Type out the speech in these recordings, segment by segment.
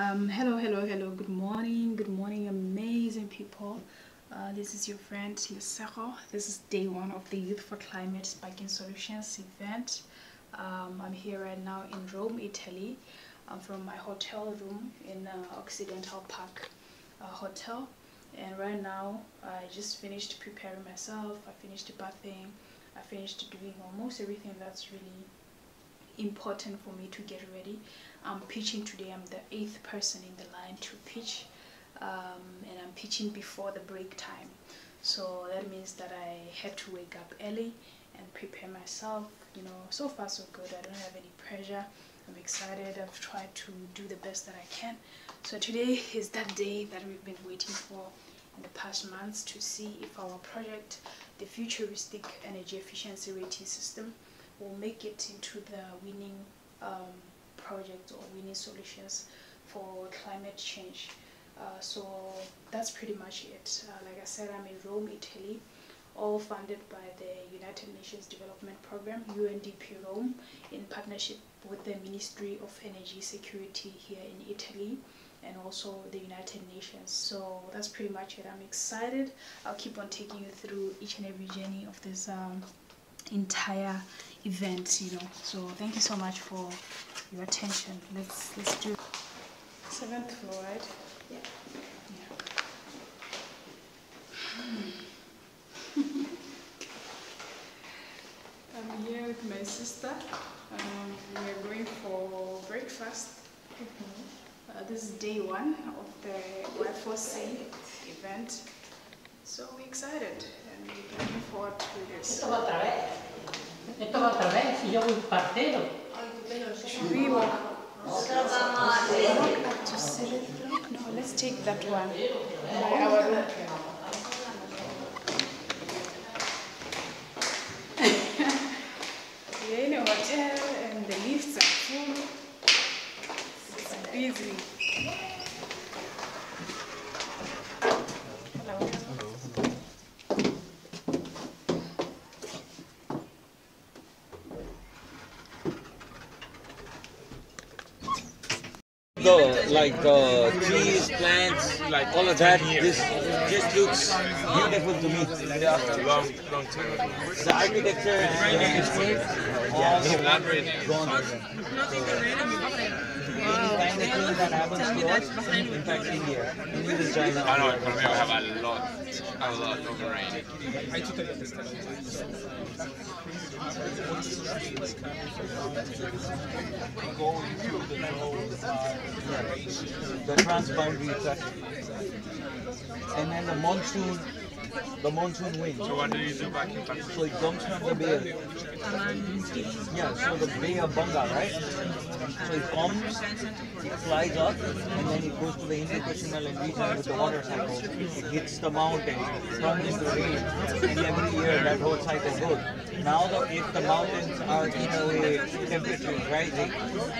Hello, good morning amazing people. This is your friend Lesego. This is day 1 of the Youth for Climate Spiking Solutions event. I'm here right now in Rome, Italy. I'm from my hotel room in Occidental Park Hotel, and right now I just finished preparing myself. I finished bathing, I finished doing almost everything that's really important for me to get ready. I'm pitching today. I'm the 8th person in the line to pitch, and I'm pitching before the break time, so that means that I had to wake up early and prepare myself. You know, so far so good. I don't have any pressure. I'm excited. I've tried to do the best that I can. So today is that day that we've been waiting for in the past months, to see if our project, the futuristic energy efficiency rating system, will make it into the winning project or winning solutions for climate change. So that's pretty much it. Like I said, I'm in Rome, Italy, all funded by the United Nations Development Program, UNDP Rome, in partnership with the Ministry of Energy Security here in Italy, and also the United Nations. So that's pretty much it. I'm excited. I'll keep on taking you through each and every journey of this entire event, you know. So thank you so much for your attention. Let's do 7th floor, right? Yeah. Yeah. I'm here with my sister. We are going for breakfast. This is day 1 of the Y4C event. So we're excited and we're looking forward to this. No, let's take that one. We're in a hotel and the lifts are full. It's busy. Like trees, plants, like all of that, this just looks beautiful to me. The architecture and the transboundary traffic, and then the monsoon wind. So what do you do back in Pakistan? So it comes from the bay. Yeah, so the Bay of Bengal, right? So it comes, it flies up, and then it goes to the Indian Ocean region with the water cycle. It hits the mountain, turns into rain, and every year that whole cycle goes. Now, if the mountains are in a way temperatures rising,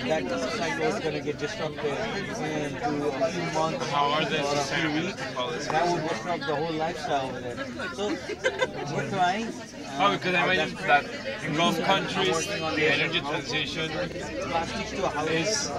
that cycle is going to get disrupted in a few months. How are they sustainable? That would disrupt the whole lifestyle over there. So we're trying. Oh, because I imagine that in Gulf countries, the energy transition is...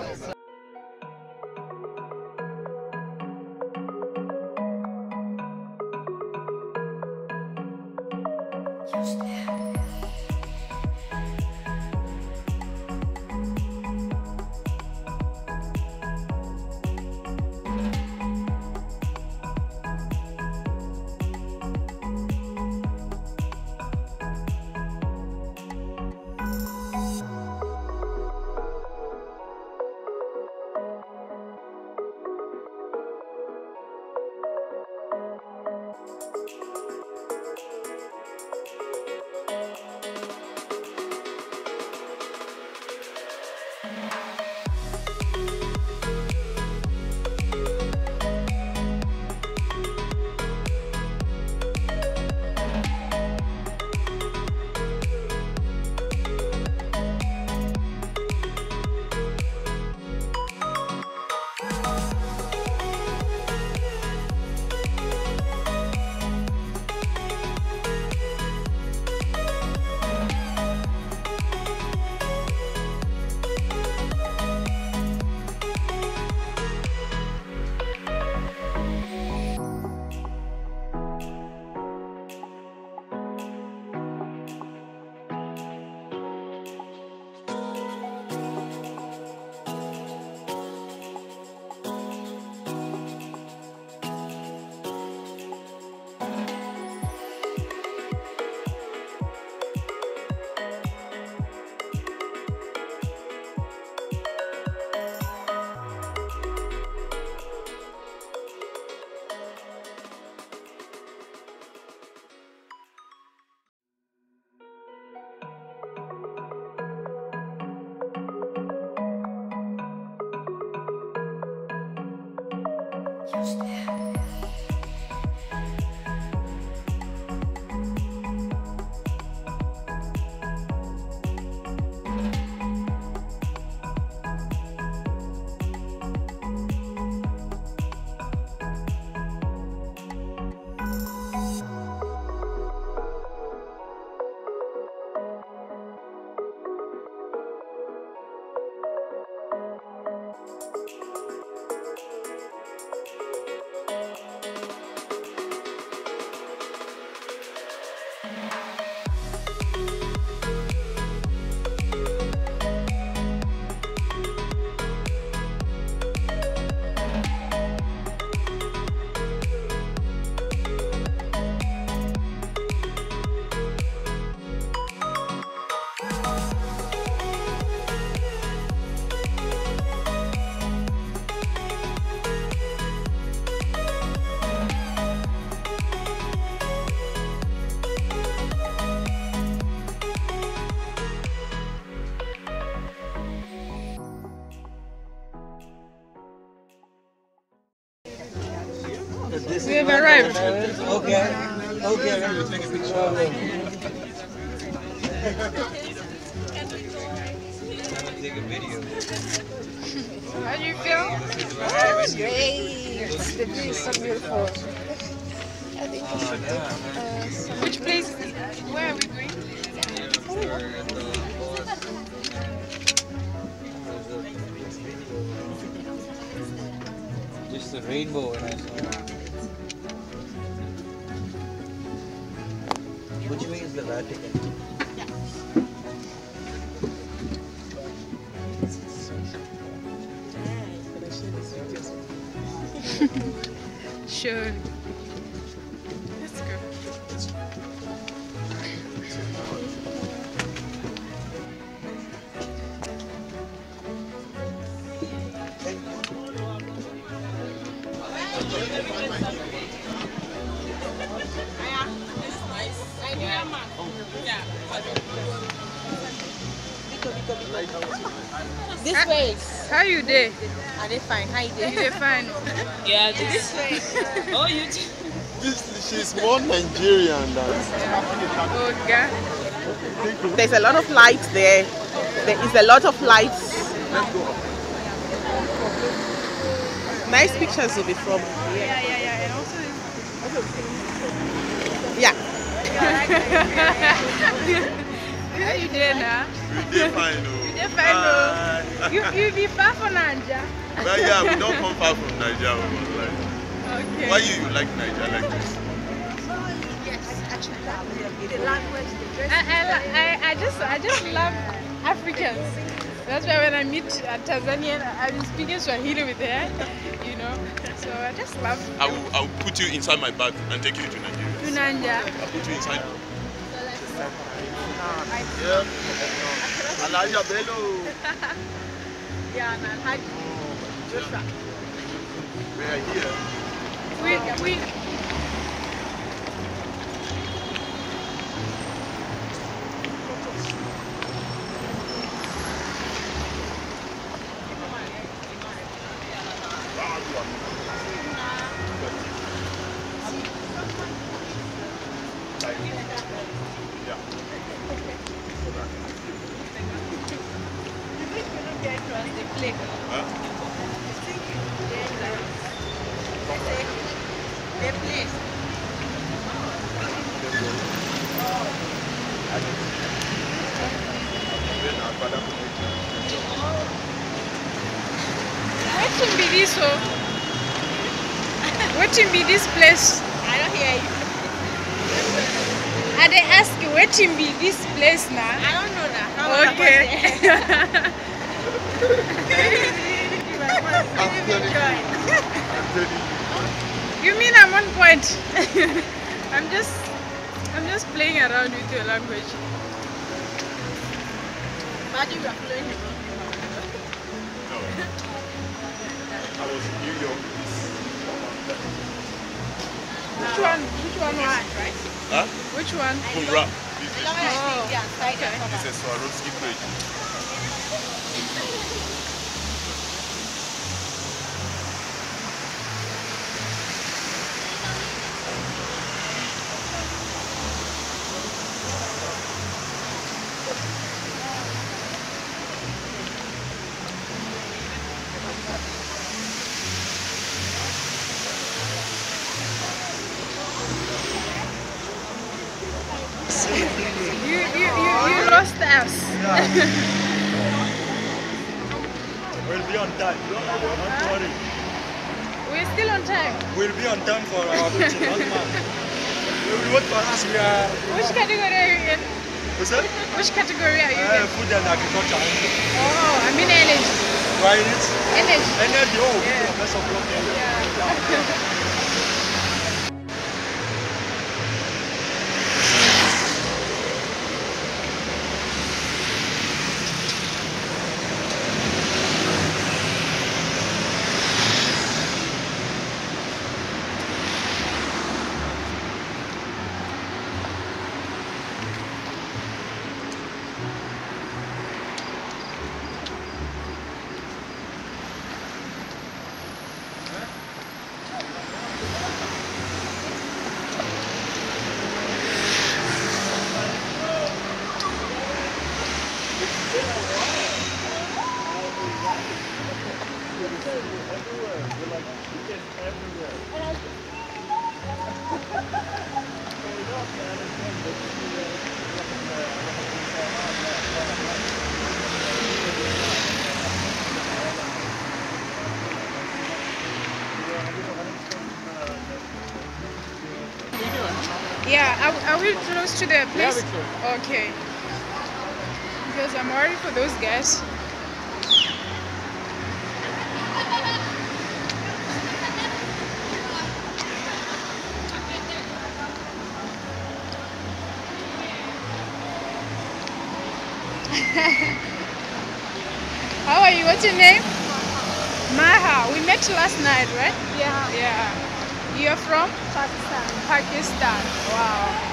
We have arrived. Okay. Okay. Let me take a picture. Take a video. How do you feel? Oh, great. The view is so beautiful. I think which place? Where are we going? Just the rainbow and I saw. Which way is the Vatican? Yeah. Sure. Let's go. This way. How you there? Are they fine? How you there? They fine. Yeah, this way. Oh, you too. This she's more Nigerian than. Okay. There's a lot of light there. There is a lot of light. Nice pictures will be from. Yeah. And also. Yeah. How you there now? You be far from Nigeria. Well, yeah, we don't come far from Nigeria. Like, okay. Why you like Nigeria like this? Yes, actually, the language, the dress. I just love Africans. That's why when I meet a Tanzanian, I've been speaking Swahili with her, you know. So I just love. I will put you inside my bag and take you to Nigeria. To Nigeria. I'll put you inside. Yeah. Elijah Bello. Yeah, man. Hi. Joshua. We are here. We. What should be this place? I don't hear you. And they ask you, what should be this place now? I don't know now. Okay. You mean I'm on point? I'm just playing around with your language. Imagine we are playing around. I was in New York. Which one was? Right? Huh? Which one? Mura. Oh, okay. This is Swarovski plate. We'll be on time. Don't worry. We're still on time. We'll be on time for our meeting. You will work for us. We are. Which category are you in? What's that? Which category are you in? Food and agriculture. Oh, I'm in energy. Why in it? Energy. Energy. Oh, yeah. That's a block energy. Yeah. Are we close to the place? Yeah, okay. Because I'm worried for those guys. How are you? What's your name? Maha. We met last night, right? Yeah. Yeah. You're from? Pakistan. Pakistan. Wow.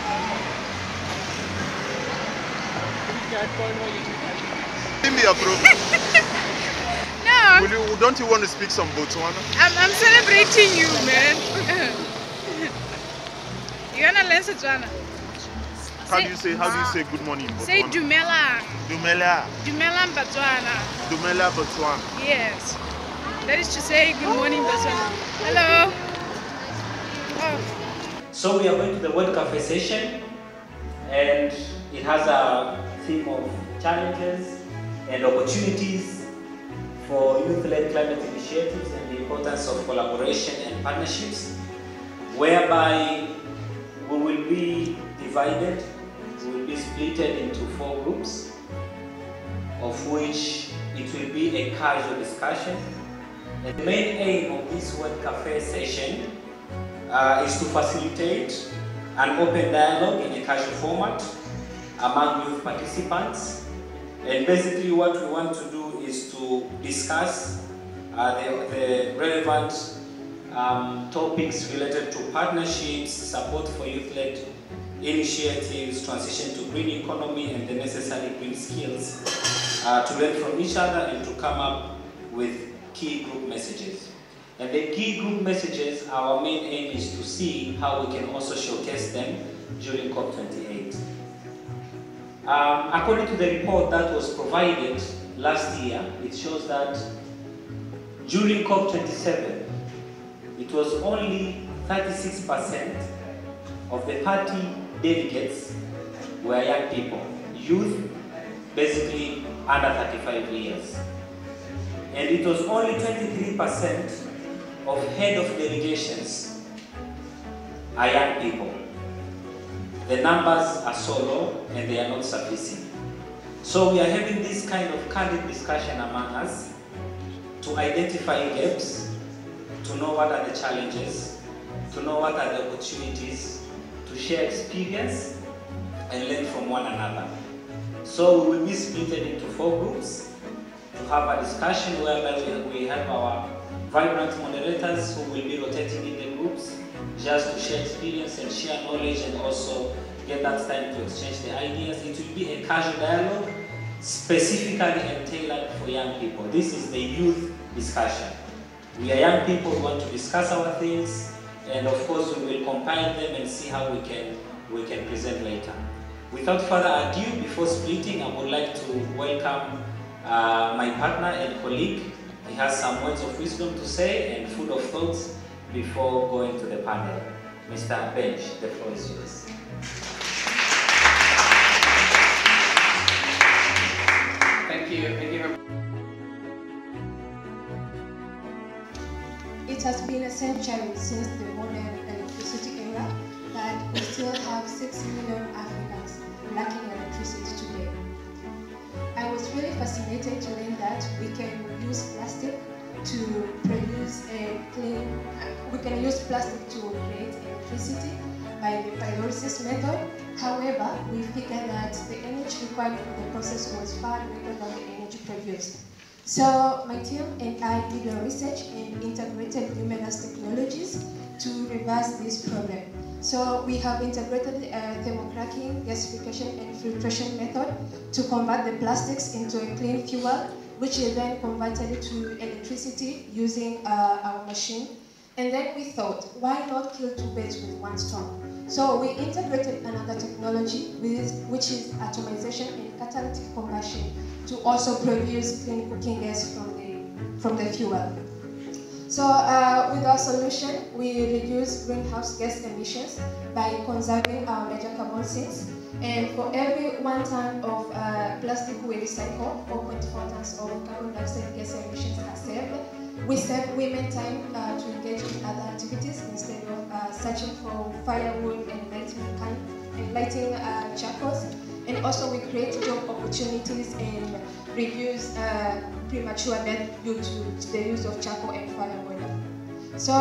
Give me approval. No. Don't you want to speak some Botswana? I'm celebrating you, man. You wanna learn Setswana? How do you say good morning in Botswana? Say Dumela. Dumela. Dumela Botswana. Dumela Botswana. Yes. That is to say good morning Botswana. Hello. Oh. So we are going to the World Cafe session, and it has a theme of challenges and opportunities for youth-led climate initiatives and the importance of collaboration and partnerships, whereby we will be divided, we will be splitted into four groups, of which it will be a casual discussion. And the main aim of this World Cafe session is to facilitate an open dialogue in a casual format among youth participants, and basically what we want to do is to discuss the relevant topics related to partnerships, support for youth-led initiatives, transition to green economy, and the necessary green skills to learn from each other and to come up with key group messages. And the key group messages, our main aim is to see how we can also showcase them during COP28. According to the report that was provided last year, it shows that during COP27, it was only 36% of the party delegates were young people, youth basically under 35 years. And it was only 23% of head of delegations are young people. The numbers are so low and they are not sufficient. So we are having this kind of candid discussion among us to identify gaps, to know what are the challenges, to know what are the opportunities, to share experience and learn from one another. So we will be split into four groups to have a discussion where we have our vibrant moderators who will be rotating in the groups just to share experience and share knowledge and also get that time to exchange the ideas. It will be a casual dialogue specifically and tailored for young people. This is the youth discussion. We are young people who want to discuss our things, and of course we will compile them and see how we can present later. Without further ado, before splitting, I would like to welcome my partner and colleague. He has some words of wisdom to say and food of thoughts before going to the panel. Mr. Bench, the floor is yours. Thank you. It has been a century since the modern electricity era, but we still have 6 million Africans lacking electricity today. I was really fascinated to learn that we can use plastic to produce a clean, we can use plastic to create electricity by the pyrolysis method. However, we figured that the energy required for the process was far greater than the energy produced. So my team and I did our research and integrated numerous technologies to reverse this problem. So we have integrated thermocracking, gasification, and filtration method to convert the plastics into a clean fuel, which is then converted to electricity using our machine. And then we thought, why not kill two birds with one stone? So we integrated another technology, which is atomization and catalytic conversion, to also produce clean cooking gas from the fuel. So with our solution, we reduce greenhouse gas emissions by conserving our major carbon sinks. And for every 1 ton of plastic we recycle, 4.4 tons of carbon dioxide gas emissions are saved. We save women time to engage in other activities instead of searching for firewood and lighting charcoals. And also we create job opportunities and reduce premature death due to the use of charcoal and firewood. So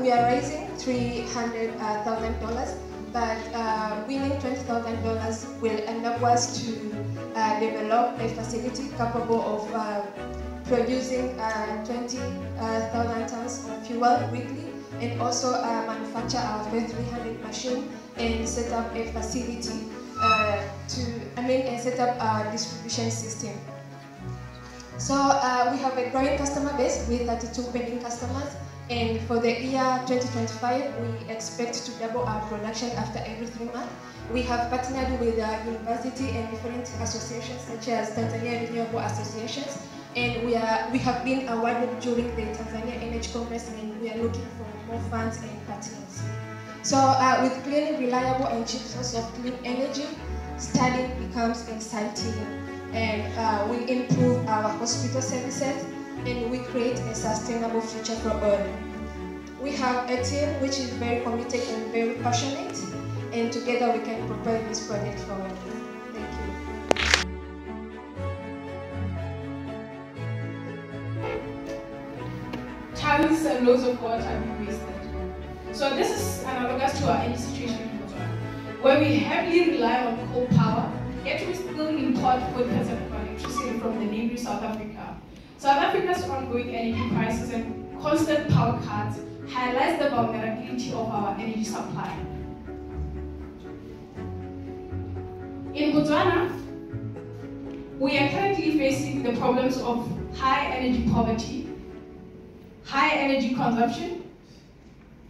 we are raising $300,000, but winning $20,000 will enable us to develop a facility capable of producing 20,000 tons of fuel weekly, and also manufacture our first 300 machine and set up a facility set up our distribution system. So we have a growing customer base with 32 paying customers, and for the year 2025, we expect to double our production after every 3 months. We have partnered with university and different associations such as Tanzania Renewable Associations, and we have been awarded during the Tanzania Energy Congress, and we are looking for more funds and partners. So with clean, reliable, and cheap source of clean energy, studying becomes exciting, and we improve our hospital services, and we create a sustainable future for all. We have a team which is very committed and very passionate, and together we can propel this project forward. Thank you. Tons and loads of water have been wasted. So this is analogous to our energy situation, where we heavily rely on coal power, yet we still import 40% of our electricity from the neighboring South Africa. South Africa's ongoing energy crisis and constant power cuts highlights the vulnerability of our energy supply. In Botswana, we are currently facing the problems of high energy poverty, high energy consumption,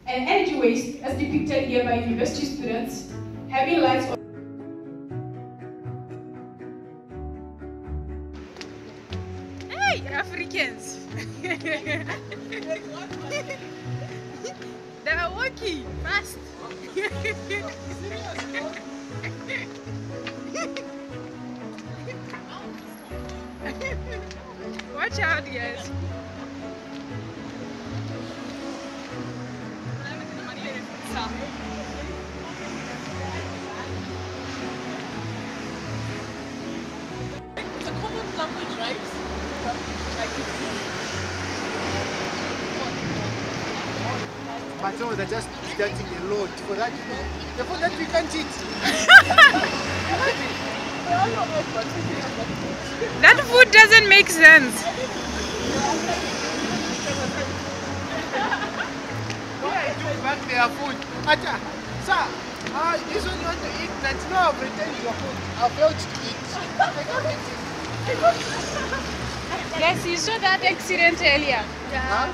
and energy waste, as depicted here by university students having lights on. Hey, Africans! They are walking fast. Watch out, guys. It's a common language, right? But no, they're just dancing a lot. For that we can't cheat. That food doesn't make sense. Back their food. Acha, sir, this one you want to eat, that's no, pretend your food. I failed to eat. I can't eat it. Yes, you saw that accident earlier. Yeah. Huh?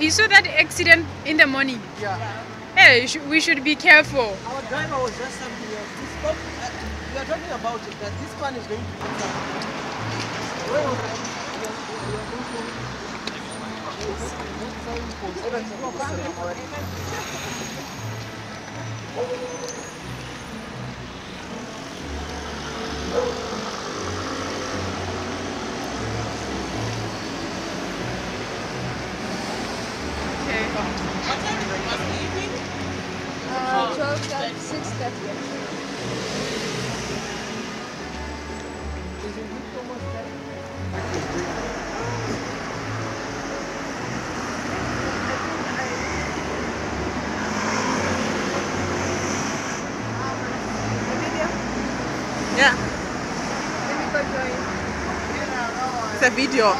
You saw that accident in the morning. Yeah. Hey, we should be careful. Our driver was just something else. We are talking about it, that this one is going to be something. Yeah. It's a video.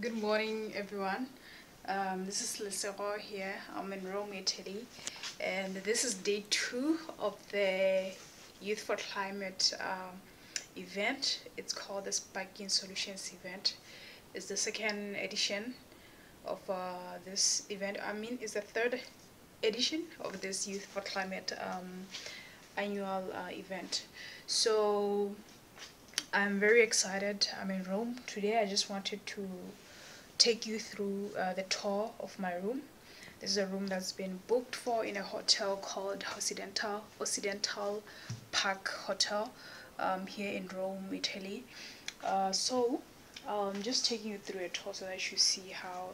Good morning, everyone. This is Lesego here. I'm in Rome, Italy, and this is day 2 of the Youth for Climate event. It's called the Spiking Solutions event. It's the second edition of this event. I mean, it's the third edition of this Youth for Climate annual event. So I'm very excited. I'm in Rome today. I just wanted to take you through the tour of my room. This is a room that's been booked for in a hotel called Occidental Park Hotel here in Rome, Italy. So I'm just taking you through a tour so that you see how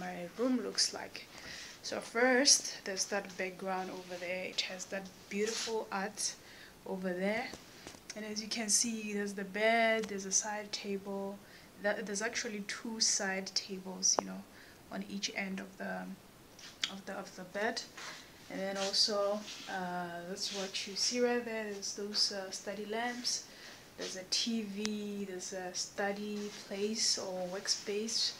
my room looks like. So first, there's that background over there. It has that beautiful art over there. And as you can see, there's the bed, there's a side table. There's actually 2 side tables, you know, on each end of the bed. And then also, that's what you see right there. There's those study lamps. There's a TV. There's a study place or workspace.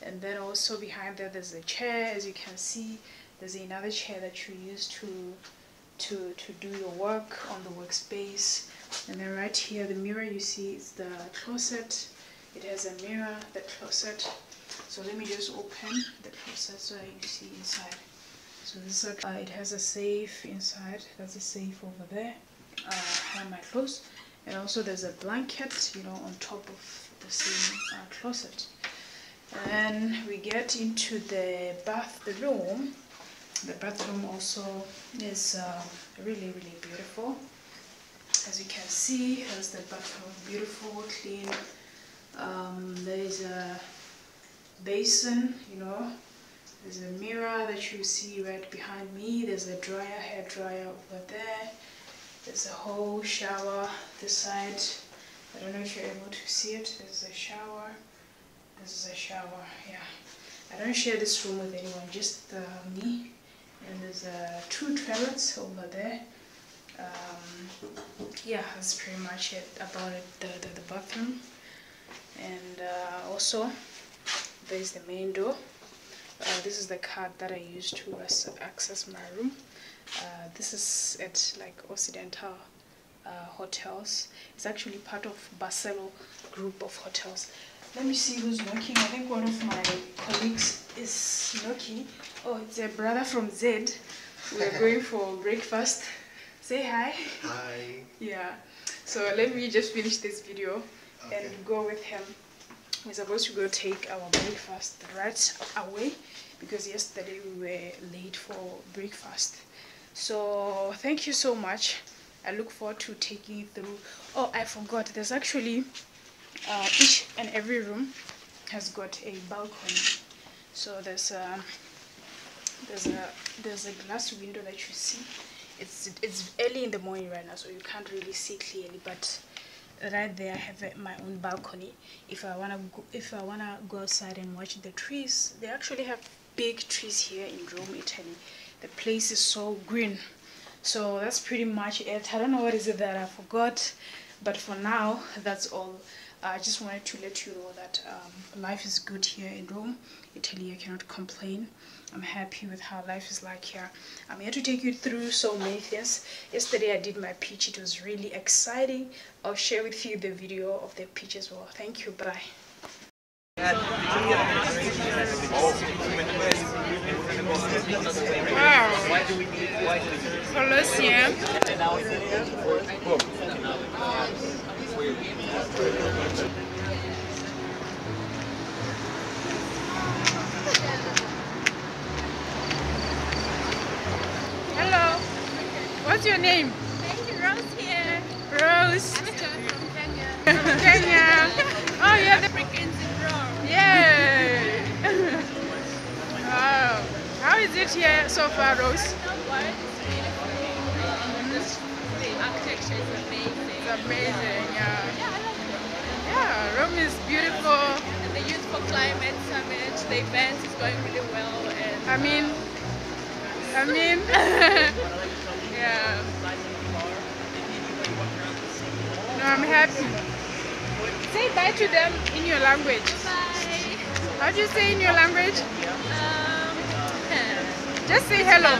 And then also behind there, there's a chair. As you can see, there's another chair that you use to do your work on the workspace. And then right here, the mirror you see is the closet. It has a mirror, the closet. So let me just open the closet so you see inside. So this is it has a safe inside. There's a safe over there, behind my clothes. And also there's a blanket, you know, on top of the same closet. And then we get into the bathroom. The bathroom also is really, really beautiful. As you can see, there's the bathroom, beautiful, clean. There is a basin, you know. There's a mirror that you see right behind me. There's a dryer, hair dryer over there. There's a whole shower this side. I don't know if you're able to see it. There's a shower. This is a shower, yeah. I don't share this room with anyone, just me. And there's 2 toilets over there. Yeah, that's pretty much it about it, the bathroom. And also there's the main door. This is the card that I use to access my room. This is at like Occidental hotels. It's actually part of Barcelona group of hotels. Let me see who's knocking. I think one of my colleagues is knocking. Oh, it's a brother from Z. We're going for breakfast. Say hi. Hi. Yeah. So let me just finish this video and go with him. We're supposed to go take our breakfast right away because yesterday we were late for breakfast. So thank you so much. I look forward to taking you through. Oh, I forgot. There's actually each and every room has got a balcony. So there's a glass window that you see. It's early in the morning right now, so you can't really see clearly. But right there, I have my own balcony. If I wanna go outside and watch the trees, they actually have big trees here in Rome, Italy. The place is so green. So that's pretty much it. I don't know what is it that I forgot, but for now, that's all. I just wanted to let you know that life is good here in Rome, Italy. I cannot complain. I'm happy with how life is like here. I'm here to take you through so many things. Yesterday I did my pitch. It was really exciting. I'll share with you the video of the pitch as well. Thank you. Bye. Wow. Colosseum. Hello. What's your name? Thank you, Rose here. Rose. I'm from Kenya. From Kenya. Oh, you have Africans in Rome. Yay. Wow. How is it here so far, Rose? The architecture is amazing. It's amazing, yeah. Yeah, I love Rome. Yeah, Rome is beautiful. And the Youth for Climate Summit, the event is going really well. And I mean, yeah. No, I'm happy. Say bye to them in your language. Bye. How do you say in your language? Just say hello.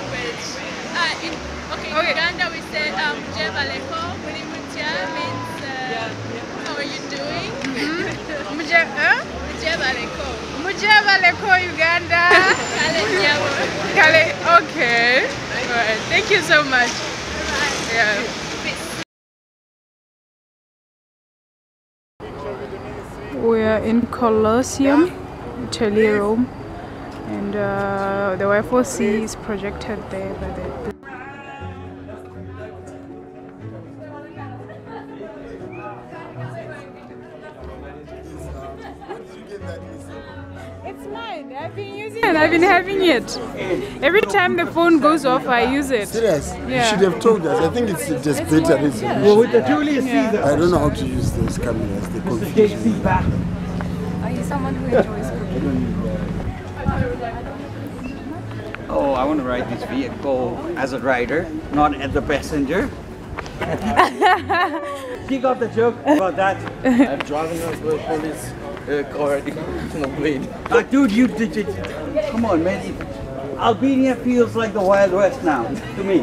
In Uganda we say Mjevaleko, Mulimutia means how are you doing? Mjevaleko. Mjevaleko, Uganda. Kale. Okay. All right. Thank you so much. Bye. Yeah. We are in Colosseum, Italy, Rome, and the Y4C is projected there by the. I've been having it. Every time the phone goes off, I use it. Serious? Yeah. You should have told us. I think it's just better. Well, with the I don't know how to use those cameras. They confuse me. Are you someone who enjoys cooking? Oh, I want to ride this vehicle as a rider, not as a passenger. Kick off the joke about that. I'm driving as well, police. Already, no blade. Dude, you did it. Come on, man. Albania feels like the Wild West now to me.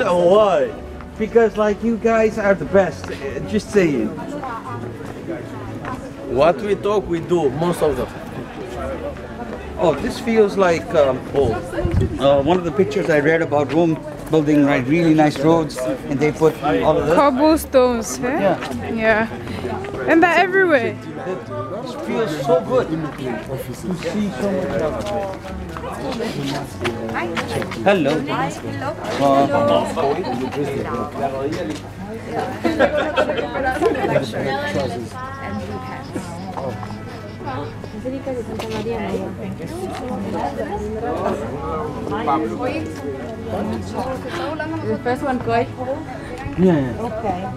Why? Because like you guys are the best. Just saying. What we talk, we do most of them. Oh, this feels like one of the pictures I read about Rome building like really nice roads, and they put all of this. Cobblestones. Eh? Yeah. Yeah. And they're everywhere. It feels so good to see so much of it. Hello. Hi. Hello. The first one, Koi? Yeah. Okay.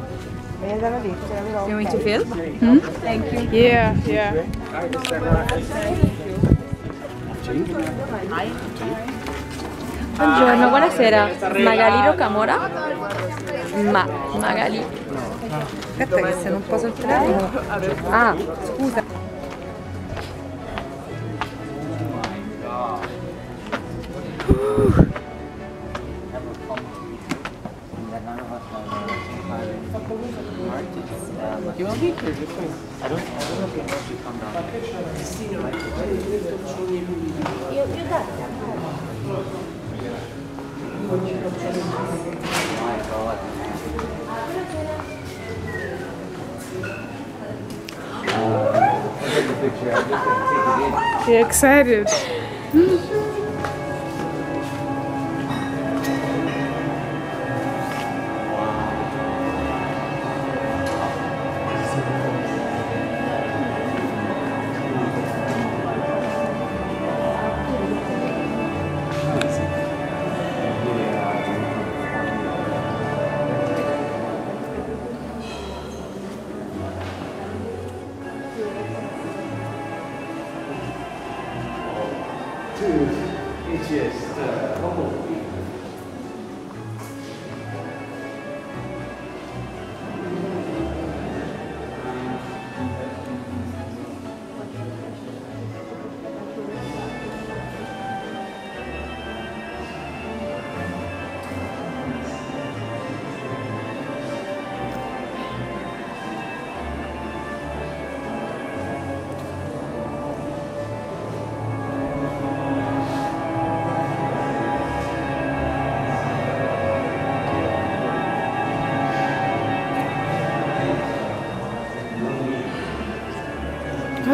You want to film? Hmm? Thank you. Yeah, yeah. Buongiorno, buonasera. Magalino Camora? Magali. Aspetta che se non posso il telefono. Ah, scusa. You will be here, just wait. I don't know if you want to come down. You got it. You're excited.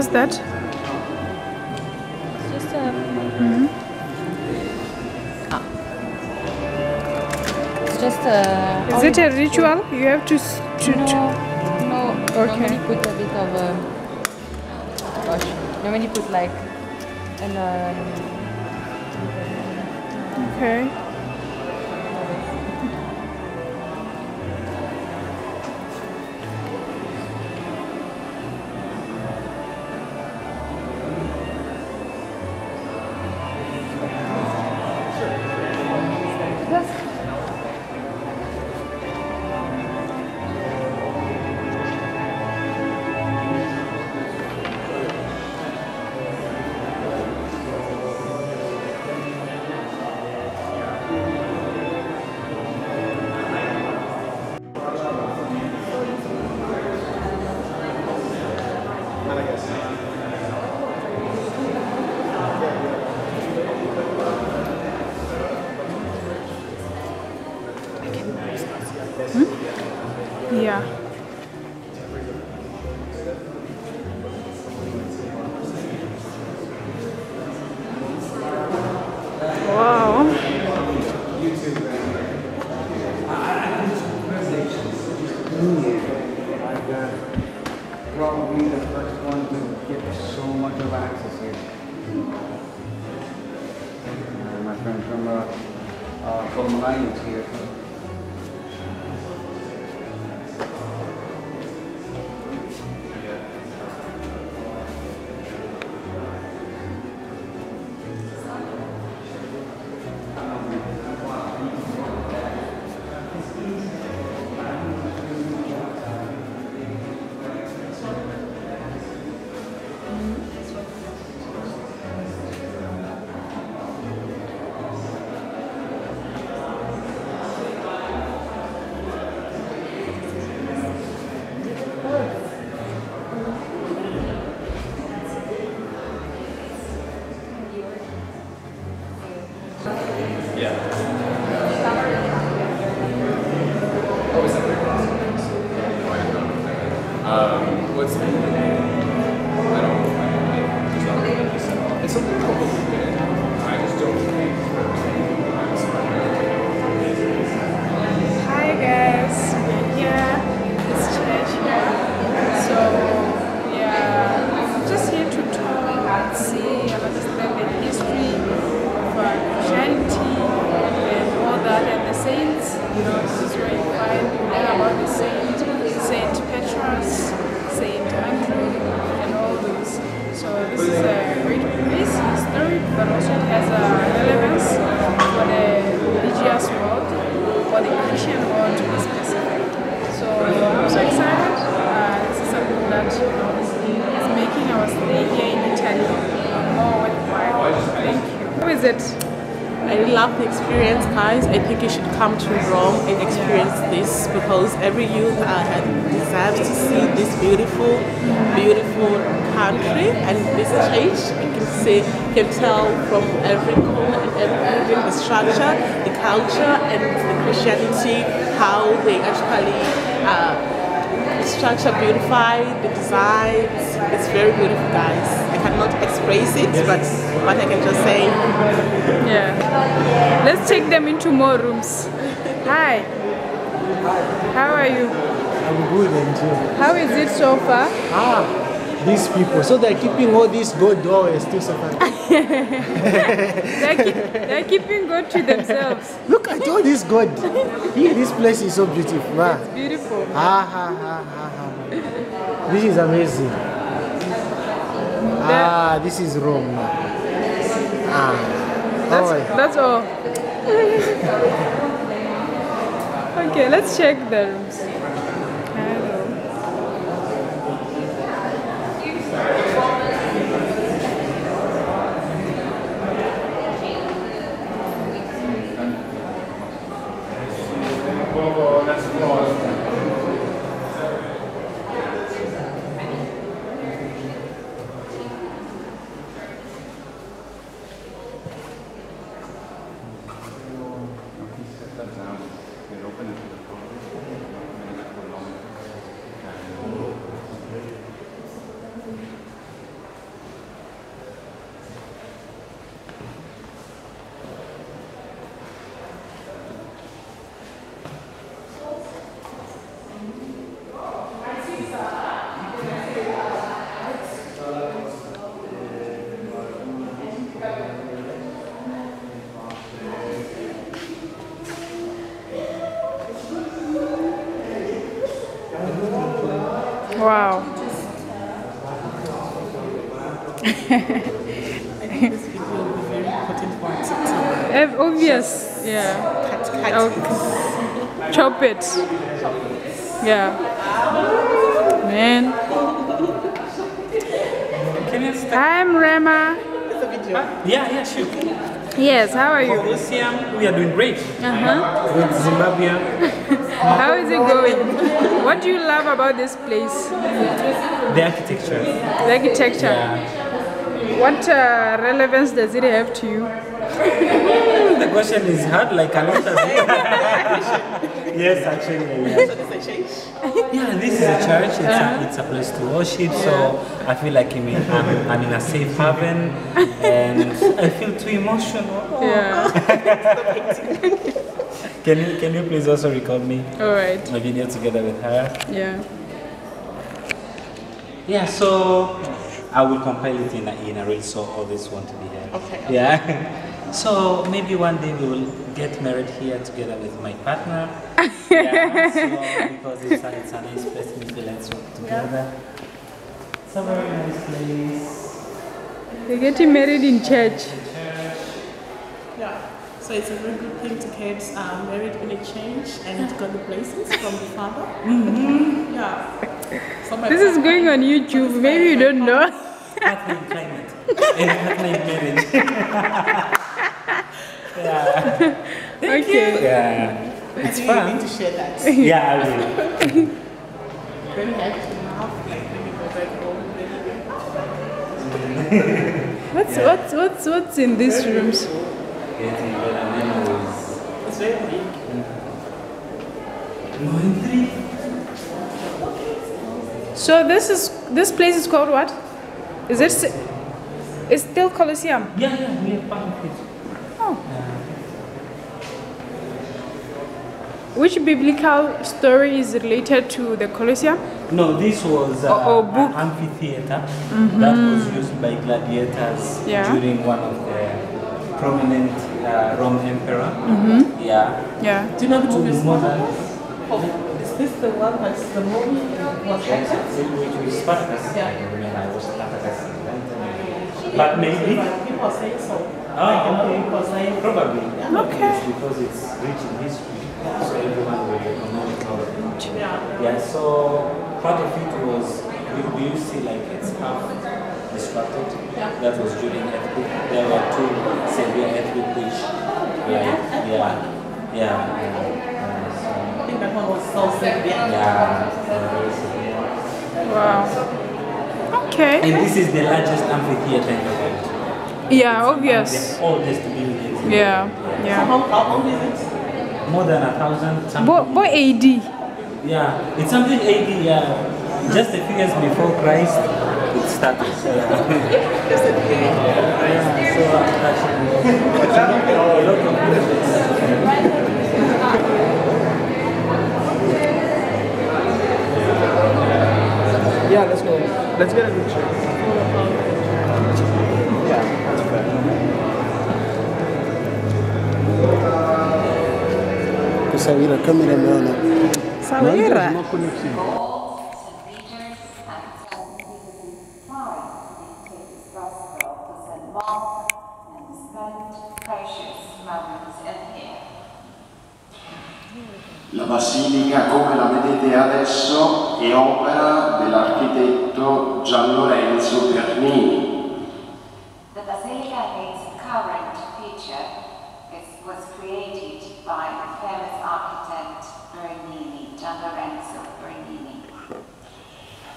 What's that? It's just it's just a. Is it a ritual? Food. You have to. No. Okay. Normally put a bit of a. Gosh. Normally put like an. Okay. Every youth deserves to see this beautiful, beautiful country, and this change you can tell from every corner and every the structure, the culture, and the Christianity, how they actually structure, beautify the designs. It's very beautiful, guys. I cannot express it, but what I can just say. Yeah. Let's take them into more rooms. Hi. How are you? I'm good, and you? How is it so far? These people. So they're keeping all these gold doors to survive. They're keeping gold to themselves. Look at all this gold. This place is so beautiful. Man. It's beautiful. This is amazing. This is Rome. That's all. Okay, let's check the rooms. Wow. I think this video will be very important for it. Obvious. Yeah. Cut it. Chop it. Yeah. Man. Can you start? I'm Rema. It's a video. Yeah, sure. Yes, how are you? Colosseum, we are doing great. With Zimbabwe. How is it going? What do you love about this place? The architecture. The architecture. Yeah. What relevance does it have to you? The question is hard, like a lot of people. Yes, actually. Yeah. So this is a church? Yeah, this is a church. It's a place to worship, so I feel like I'm in a safe haven, and I feel too emotional. Yeah. Can you please also record me? All right. My video together with her. Yeah. Yeah. So I will compile it in a reel, so all this want to be here. Okay. Yeah. So maybe one day we will get married here together with my partner. Yeah. So because it's a nice place, maybe let's work together. Yeah. It's a very nice place. They're getting married in church. Yeah. So it's a very good thing to get married in a church, and it got the blessings from the father. Mm-hmm. Yeah. So this is going on YouTube. So maybe you don't know. Heartland climate and heartland marriage. Yeah. Thank you. Yeah. It's fun. You need to share that. Yeah, I will. Very happy now. Like when you go back home. What's in these rooms? It's very big. Mm-hmm. So this place is called what? Is it? It's still Colosseum. Yeah, we are part of it. Oh. Which biblical story is related to the Colosseum? No, this was an amphitheater that was used by gladiators during one of the prominent Roman emperor. Mm-hmm. Yeah. Do you know the movie? Oh, is this the one that's the movie? Which was Spartacus? Yeah. I remember I was Spartacus. But maybe. People are saying so. Oh, probably. Okay. It's because it's rich in history, so everyone will acknowledge it. Yeah. So part of it was we see like it's half. That was during earthquake. There were two severe earthquake which I think that one was so severe. Very severe. Wow. Okay. And this is the largest amphitheater in the world. Yeah, obvious. The oldest building. Yeah. So how old is it? More than 1,000. What AD? Yeah, it's something AD. Yeah, just a few years before Christ. Status. Yeah, let's go. Let's get a picture. Yeah, that's fair. Kusawira cameraman. Sawira. La basilica, come la vedete adesso, è opera dell'architetto Gian Lorenzo Bernini. The basilica in its current feature was created by the famous architect Bernini, Gian Lorenzo Bernini.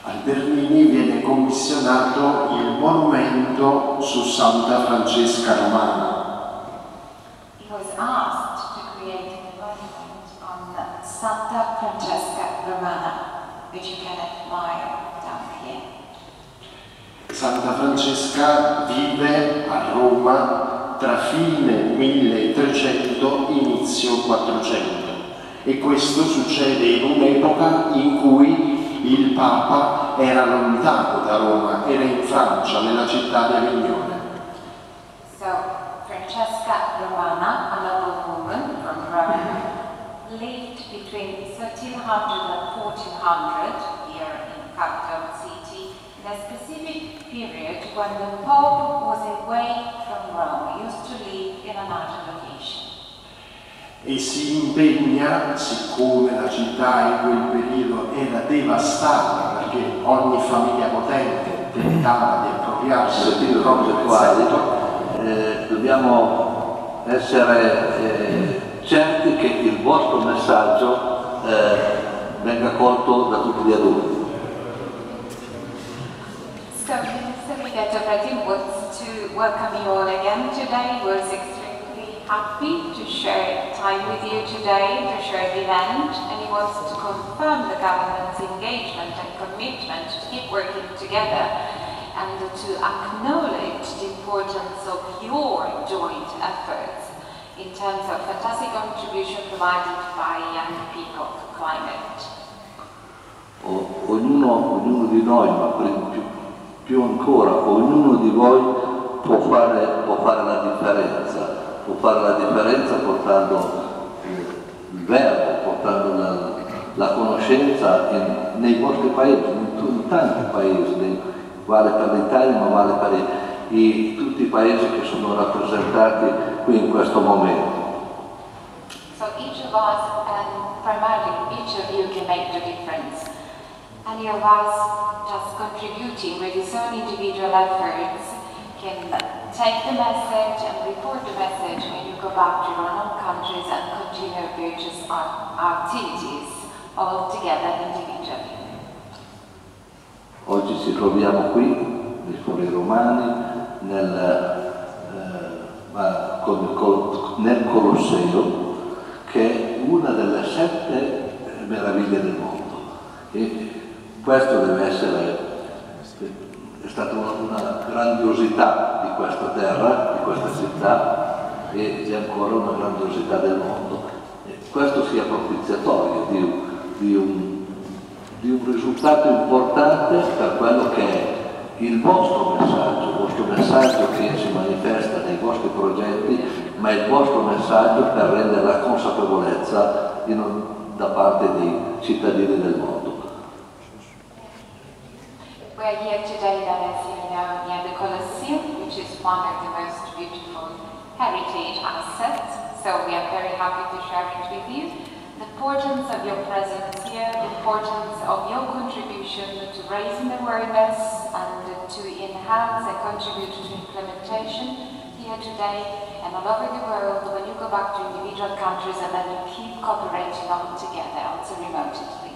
Al Bernini viene commissionato il monumento su Santa Francesca Romana. He was asked to create a monument on Santa Francesca Romana, which you can admire down here. Santa Francesca vive a Roma tra fine 1300 e inizio 400, e questo succede in un'epoca in cui il Papa era lontano da Roma, era in Francia, nella città di Avignone. Francesca Romana, another woman from Rome, lived between 1300 and 1400 here in Capitoline. a specific period when the Pope was away from Rome, used to live in another location. E si impegna, siccome la città in quel periodo era devastata perché ogni famiglia potente tentava di appropriarsi del proprio quadro, dobbiamo essere certi che il vostro messaggio venga colto da tutti gli adulti. So, Mr. Victor Pratin wants to welcome you all again today. We're extremely happy to share time with you today, to share the event, and he wants to confirm the government's engagement and commitment to keep working together and to acknowledge the importance of your joint efforts in terms of fantastic contribution provided by young people to climate. Ognuno di noi, ma più ancora, ognuno di voi può fare la differenza, portando il verbo, portando la conoscenza nei vostri paesi, in tanti paesi, vale per l'Italia ma vale per tutti i paesi che sono rappresentati qui in questo momento. So each of us, and primarily each of you, can make the difference. Any of us just contributing with his own individual efforts can take the message and report the message when you go back to your own countries and continue various activities all together individually. Oggi ci troviamo qui, Lesego Romani, nel Colosseo, che è una delle 7 meraviglie del mondo. E questo deve essere, è stata una grandiosità di questa terra, di questa città, e c'è ancora una grandiosità del mondo. E questo sia propiziatorio di un risultato importante per quello che è il vostro messaggio che si manifesta nei vostri progetti, ma il vostro messaggio per rendere la consapevolezza da parte dei cittadini del mondo. We're here today, as you know, near the Colosseum, which is one of the most beautiful heritage assets. So we are very happy to share it with you. The importance of your presence here, the importance of your contribution to raising awareness and to enhance and contribute to implementation here today and all over the world when you go back to individual countries and then you keep cooperating on together, also remotely.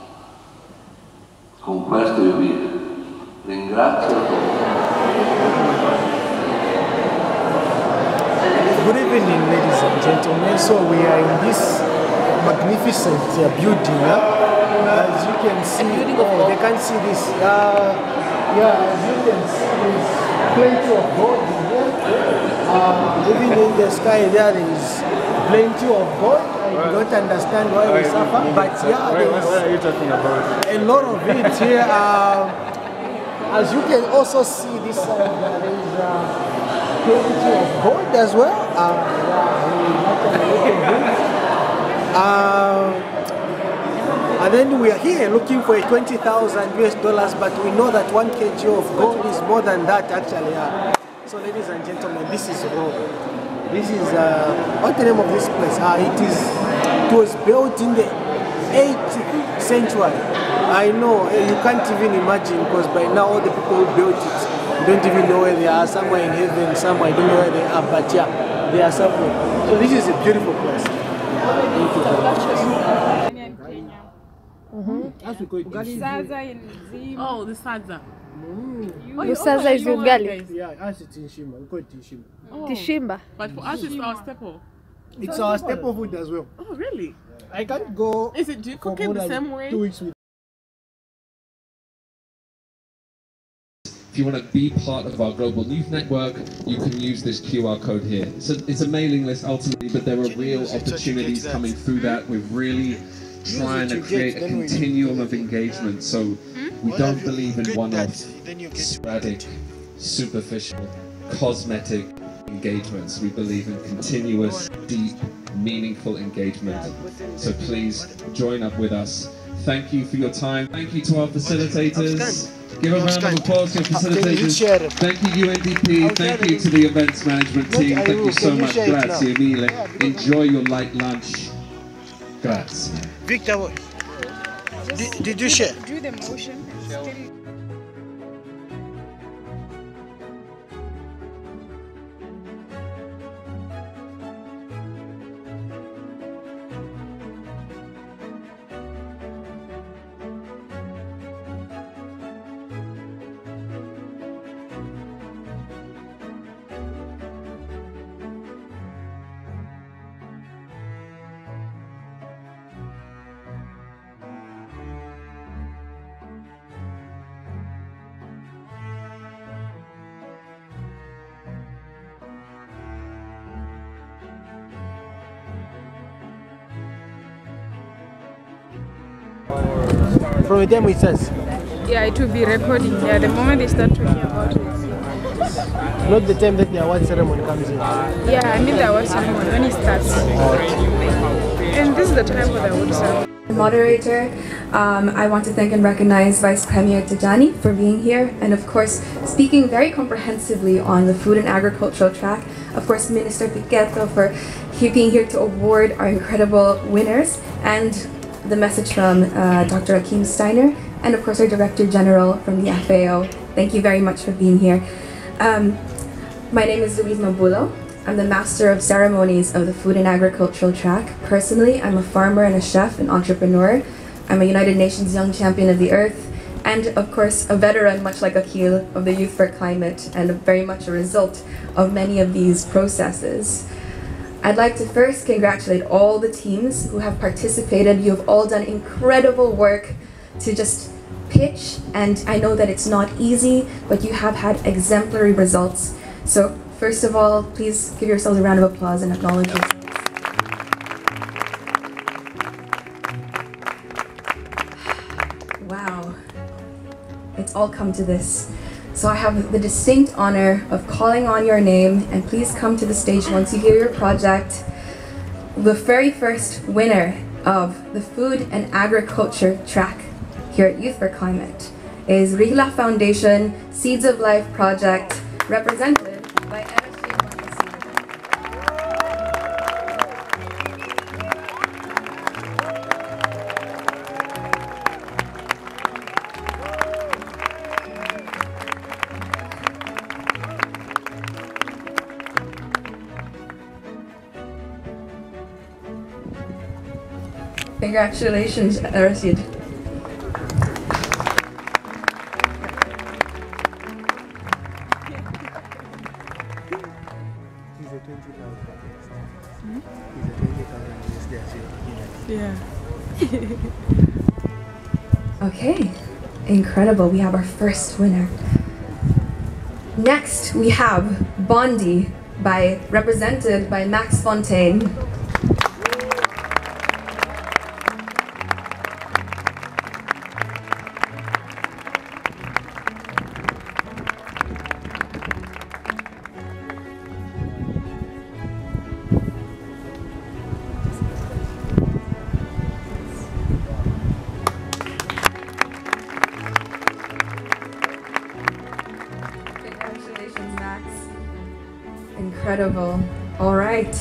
Con questo io vi ringrazio. Good evening, ladies and gentlemen. So we are in this magnificent building. As you can see, they can't see this. As you can see this plenty of gold in here. Even in the sky there is plenty of gold. I don't understand why we suffer, but yeah, there is a lot of it here. As you can also see this side, there is plenty of gold as well. And then we are here looking for $20,000 US, but we know that 1 kg of gold is more than that actually. So ladies and gentlemen, this is gold. This is, what's the name of this place? It was built in the 8th century. I know, you can't even imagine, because by now all the people who built it don't even know where they are. Some are in heaven, some I don't know where they are, but yeah, they are somewhere. So this is a beautiful place. Thank you very much. Oh, the saza. The saza is ugali. Yeah, us it's tishimba. We call it tishimba. Tishimba. But for us, it's our staple. It's our staple food as well. Oh, really? I can't go. Is it? Do you cook it the same way? 2 weeks with. If you want to be part of our global youth network, you can use this QR code here. So it's a mailing list ultimately, but there are real opportunities coming through that. We're really trying to create a continuum of engagement. So we don't believe in one-off, sporadic, superficial, cosmetic engagements. We believe in continuous, deep, meaningful engagement. So please join up with us. Thank you for your time. Thank you to our facilitators. Give a round of applause to facilitators. Thank you, UNDP. Thank you to the events management team. Thank you so much. Grazie mille. Enjoy your light lunch. Grazie. Victor, did you share? Do the motion. From them it says? Yeah, it will be recording. Yeah, the moment they start talking about it. Not the time that the award ceremony comes in. Yeah, I mean the award ceremony when it starts. And this is the time for the award ceremony. Moderator, I want to thank and recognize Vice Premier Tajani for being here and of course speaking very comprehensively on the food and agricultural track. Of course Minister Piqueto for being here to award our incredible winners and the message from Dr. Akeem Steiner, and of course our Director General from the FAO. Thank you very much for being here. My name is Louise Mabulo. I'm the Master of Ceremonies of the Food and Agricultural Track. Personally, I'm a farmer and a chef and entrepreneur. I'm a United Nations Young Champion of the Earth, and of course a veteran, much like Akil, of the Youth for Climate, and very much a result of many of these processes. I'd like to first congratulate all the teams who have participated. You have all done incredible work to just pitch, and I know that it's not easy, but you have had exemplary results. So first of all, please give yourselves a round of applause and acknowledge yourselves. Wow, it's all come to this. So I have the distinct honor of calling on your name, and please come to the stage once you hear your project. The very first winner of the Food and Agriculture track here at Youth for Climate is Rihla Foundation Seeds of Life Project, represented by Congratulations, Aristide. Yeah. Okay, incredible. We have our first winner. Next, we have Bondi, represented by Max Fontaine. Incredible. All right.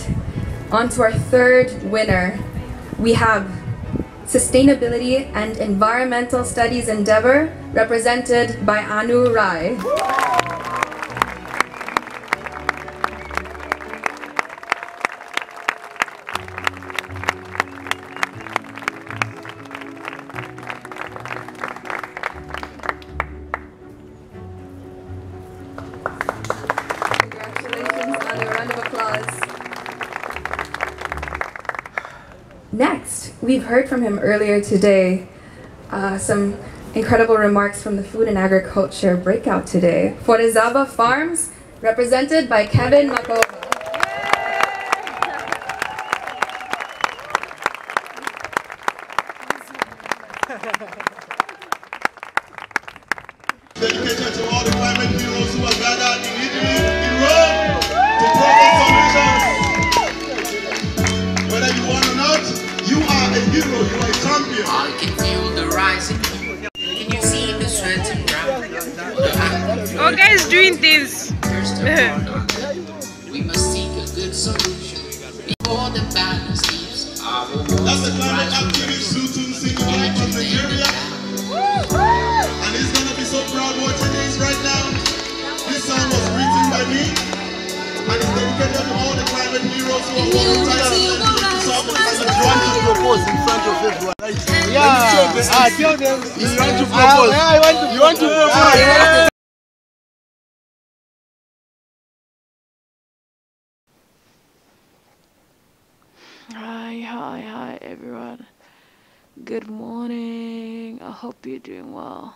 On to our third winner. We have Sustainability and Environmental Studies Endeavor, represented by Anu Rai. We've heard from him earlier today, some incredible remarks from the Food and Agriculture breakout today. Forizaba Farms, represented by Kevin Mako. All can feel the rising. Can you see the sweat and brown? green things. We must seek a good solution before the balance leaves our world. That's the climate activist Zutun Singapore from Nigeria. And he's going to be so proud watching this right now. This song was written by me. And it's dedicated to all the climate heroes who are volunteering. Hi everyone, good morning. I hope you're doing well.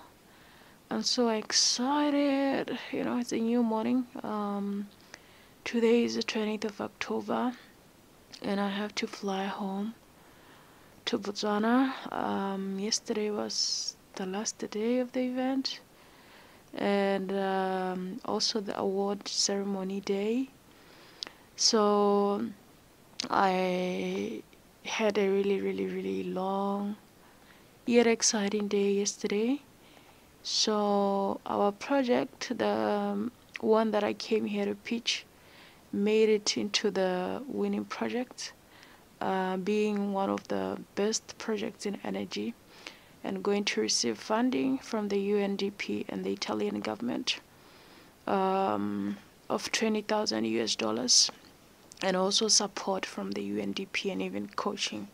I'm so excited, you know, it's a new morning. Today is the 20th of October, and I have to fly home to Botswana. Yesterday was the last day of the event, and also the award ceremony day. So I had a really long yet exciting day yesterday. So our project, the one that I came here to pitch, made it into the winning project, being one of the best projects in energy and going to receive funding from the UNDP and the Italian government of $20,000 US. And also support from the UNDP and even coaching.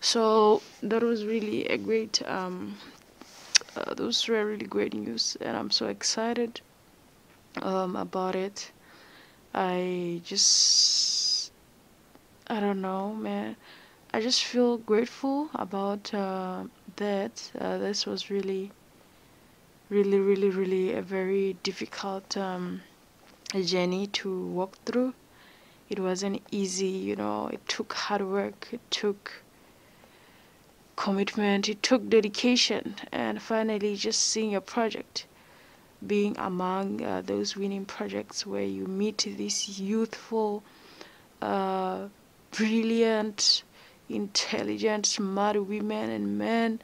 So that was really a great, those were really great news, and I'm so excited about it. I don't know, man. I just feel grateful about that. This was really a very difficult journey to walk through. It wasn't easy, you know, it took hard work, it took commitment, it took dedication, and finally just seeing your project being among those winning projects where you meet these youthful, brilliant, intelligent, smart women and men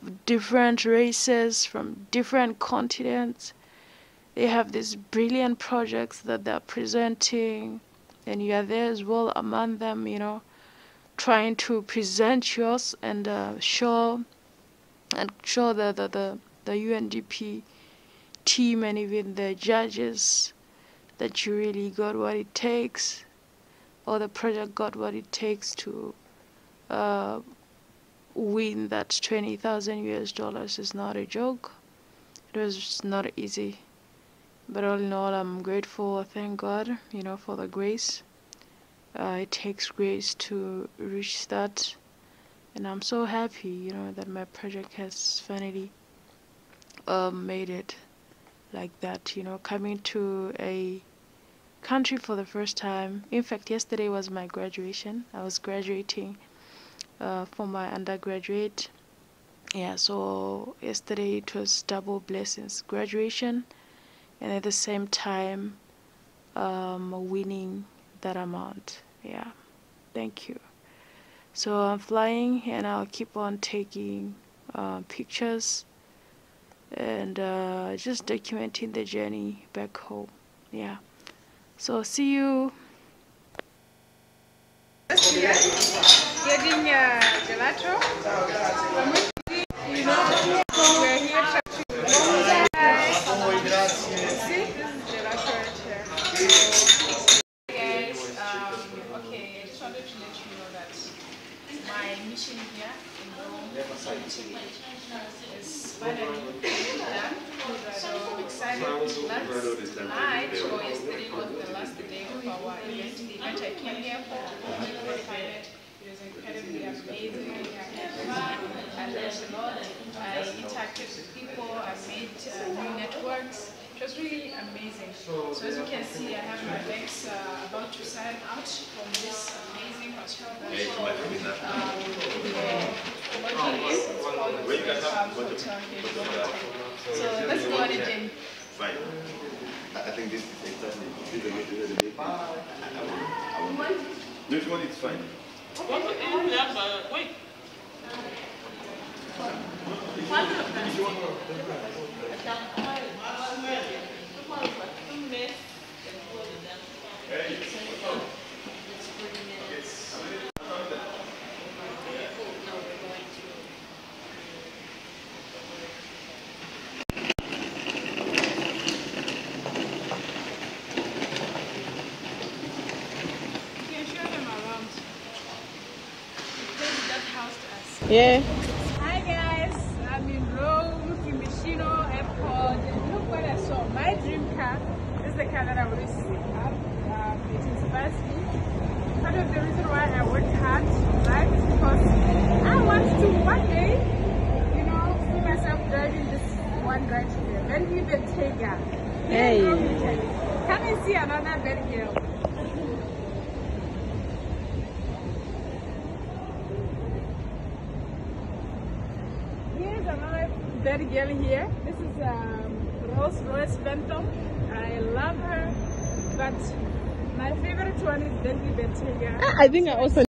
of different races from different continents. They have these brilliant projects that they're presenting, and you are there as well among them, you know, trying to present yours and show the UNDP team and even the judges that you really got what it takes, or the project got what it takes to win that $20,000 US. It's not a joke. It was not easy. But all in all, I'm grateful. I thank God, you know, for the grace. It takes grace to reach that. And I'm so happy, you know, that my project has finally made it like that. You know, coming to a country for the first time. In fact, yesterday was my graduation. I was graduating for my undergraduate. Yeah, so yesterday it was double blessings. Graduation. And at the same time, winning that amount. Yeah, thank you. So I'm flying, and I'll keep on taking pictures and just documenting the journey back home. Yeah, so see you. Getting gelato. We're here. Tonight, or yesterday, was the last day of our event. I came here for the pilot. It was incredibly amazing. I learned a lot. I interacted with people. I made new networks. It was really amazing. So as you can see, I have my bags about to sign out from this amazing hotel. So let's go on again. Right. I think this is exactly the way to do it. No, if you want, it's fine. Wait. One of them. Yeah. Hi guys, I'm in Rome, in Micino Airport, and look what I saw. My dream car is the car that I always have. It inspires me. Part of the reason why I worked hard to drive is because I want to one day, you know, see myself driving this one right here. Then we Bentayga. Hey. Come and see another bad girl. That girl here, this is Rose Phantom. I love her, but my favorite one is Bentayga. I think I also